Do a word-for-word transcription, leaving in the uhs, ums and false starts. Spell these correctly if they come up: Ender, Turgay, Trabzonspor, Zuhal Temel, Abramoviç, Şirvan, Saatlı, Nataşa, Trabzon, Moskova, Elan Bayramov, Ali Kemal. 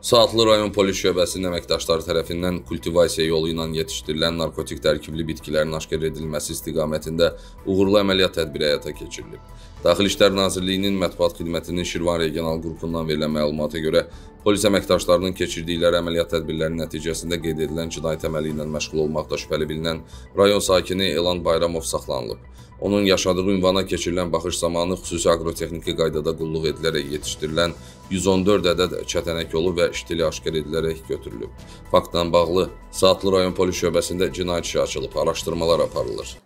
Saatlı rayon polis şöbəsinin əməkdaşları tərəfindən kultivasiya yolu ilə yetişdirilən narkotik tərkibli bitkilərin aşkar edilməsi istiqamətində uğurlu əməliyyat tədbiri həyata keçirilib. Daxili İşlər Nazirliyinin mətbuat xidmətinin Şirvan regional qrupundan verilən məlumata görə polis əməkdaşlarının keçirdikləri əməliyyat tədbirlərinin nəticəsində qeyd edilən cinayət əməli ilə məşğul olmaqda şübhəli bilinən rayon sakini Elan Bayramov saxlanılıb. Onun yaşadığı ünvana keçirilən baxış zamanı xüsusi agrotexniki qaydada qulluq edilərək yetişdirilən yüz on dörd ədəd çətənək yolu və iştili aşkar edilərək götürülüb. Faktla bağlı Saatlı rayon polis şöbəsində cinayət işi açılıb, araşdırmalar aparılır.